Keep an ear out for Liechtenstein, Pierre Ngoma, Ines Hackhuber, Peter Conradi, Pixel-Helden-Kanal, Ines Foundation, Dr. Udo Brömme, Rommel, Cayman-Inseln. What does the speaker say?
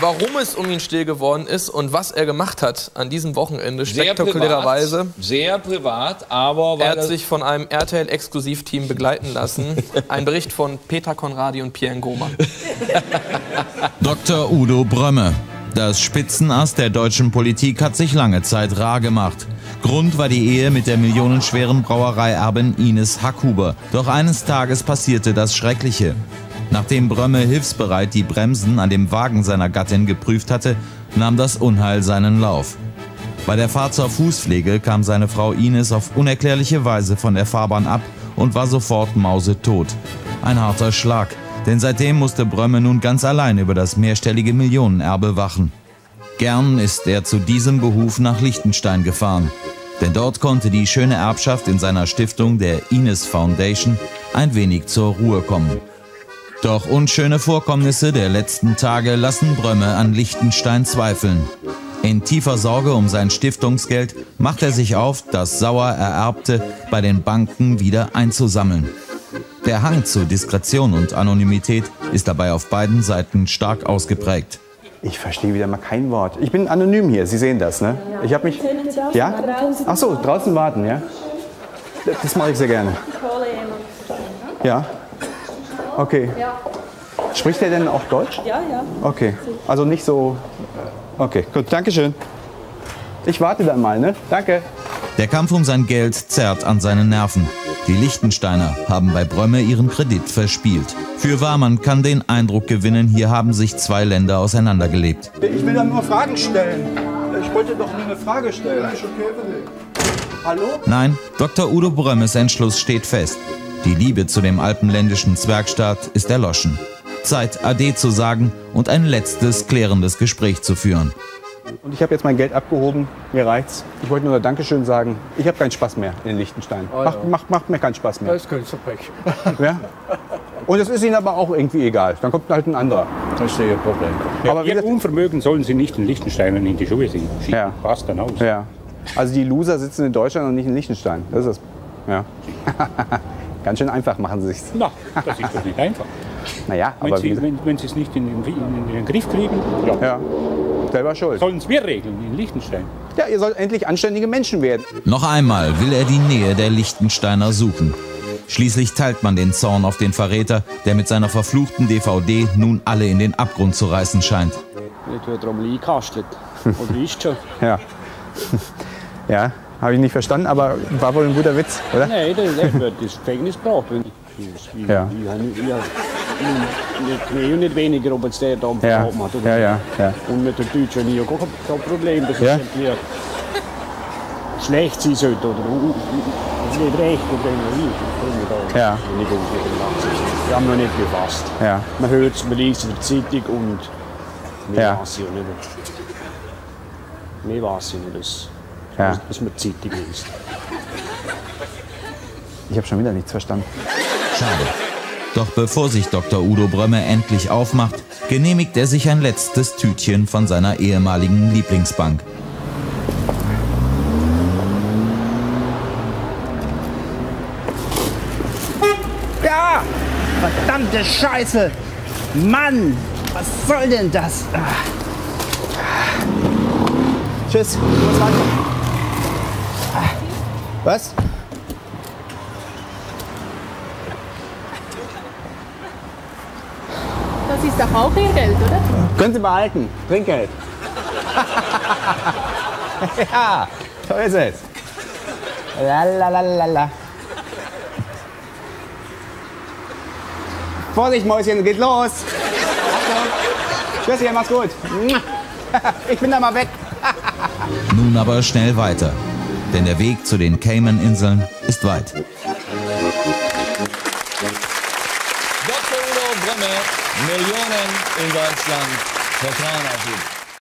warum es um ihn still geworden ist und was er gemacht hat an diesem Wochenende, spektakulärerweise. Sehr privat, aber... Er hat sich von einem RTL-Exklusivteam begleiten lassen. Ein Bericht von Peter Conradi und Pierre Ngoma. Dr. Udo Brömme. Das Spitzenass der deutschen Politik hat sich lange Zeit rar gemacht. Grund war die Ehe mit der millionenschweren Brauereierbin Ines Hackhuber. Doch eines Tages passierte das Schreckliche. Nachdem Brömme hilfsbereit die Bremsen an dem Wagen seiner Gattin geprüft hatte, nahm das Unheil seinen Lauf. Bei der Fahrt zur Fußpflege kam seine Frau Ines auf unerklärliche Weise von der Fahrbahn ab und war sofort mausetot. Ein harter Schlag. Denn seitdem musste Brömme nun ganz allein über das mehrstellige Millionenerbe wachen. Gern ist er zu diesem Behuf nach Liechtenstein gefahren. Denn dort konnte die schöne Erbschaft in seiner Stiftung, der Ines Foundation, ein wenig zur Ruhe kommen. Doch unschöne Vorkommnisse der letzten Tage lassen Brömme an Liechtenstein zweifeln. In tiefer Sorge um sein Stiftungsgeld macht er sich auf, das sauer Ererbte bei den Banken wieder einzusammeln. Der Hang zu Diskretion und Anonymität ist dabei auf beiden Seiten stark ausgeprägt. Ich verstehe wieder mal kein Wort. Ich bin anonym hier, Sie sehen das, ne? Ich habe mich... Ja? Ach so, draußen warten, ja? Das mache ich sehr gerne. Ja? Okay. Spricht er denn auch Deutsch? Ja, ja. Okay, also nicht so... Okay, gut, dankeschön. Ich warte dann mal, ne? Danke. Der Kampf um sein Geld zerrt an seinen Nerven. Die Liechtensteiner haben bei Brömme ihren Kredit verspielt. Fürwahr, man kann den Eindruck gewinnen, hier haben sich zwei Länder auseinandergelebt. Ich will doch nur Fragen stellen. Ich wollte doch nur eine Frage stellen. Hallo? Nein, Dr. Udo Brömmes Entschluss steht fest. Die Liebe zu dem alpenländischen Zwergstaat ist erloschen. Zeit, Ade zu sagen und ein letztes klärendes Gespräch zu führen. Und ich habe jetzt mein Geld abgehoben, mir reicht's. Ich wollte nur Dankeschön sagen, ich habe keinen Spaß mehr in Liechtenstein. Oh ja. macht mir keinen Spaß mehr. Das ist kein Pech. Ja? Und es ist Ihnen aber auch irgendwie egal, dann kommt halt ein anderer. Das ist Ihr Problem. Ja, aber Ihr Unvermögen sollen Sie nicht in Liechtenstein in die Schuhe sehen. Ja. Passt dann aus. Ja. Also die Loser sitzen in Deutschland und nicht in Liechtenstein. Das ist das. Ja. Ganz schön einfach machen Sie sich's. Na, das ist doch nicht einfach. Naja, aber wenn Sie es nicht in den Griff kriegen, ja. Ja. Selber schuld. Sollen es wir regeln in Liechtenstein? Ja, ihr sollt endlich anständige Menschen werden. Noch einmal will er die Nähe der Liechtensteiner suchen. Schließlich teilt man den Zorn auf den Verräter, der mit seiner verfluchten DVD nun alle in den Abgrund zu reißen scheint. Jetzt wird Rommel eingekastelt. Oder ist schon? Ja. Ja, habe ich nicht verstanden, aber war wohl ein guter Witz, oder? Nein, der wird ins Gefängnis gebracht. Ja. Nicht mehr und nicht weniger, ob es der da am Verhaben hat. Ja, ja, ja. Und mit den Deutschen nie auch kein Problem, dass es schlecht sein sollte oder nicht recht oder so. Ja. Wir haben noch nicht gefasst. Ja. Man hört es, man liest in der Zeitung und mehr weiß ich nicht. Mehr weiß ich nicht, dass man die Zeitung liest. Ich habe schon wieder nichts verstanden. Schade. Doch bevor sich Dr. Udo Brömme endlich aufmacht, genehmigt er sich ein letztes Tütchen von seiner ehemaligen Lieblingsbank. Ja! Verdammte Scheiße! Mann! Was soll denn das? Tschüss! Was? Das ist doch auch Ihr Geld, oder? Können Sie behalten. Trinkgeld. Ja, so ist es. Lalalala. Vorsicht, Mäuschen, geht los. Tschüsschen, mach's gut. Ich bin da mal weg. Nun aber schnell weiter. Denn der Weg zu den Cayman-Inseln ist weit. Dr. Udo Brömme, Millionen in Deutschland vertrauen auf ihn.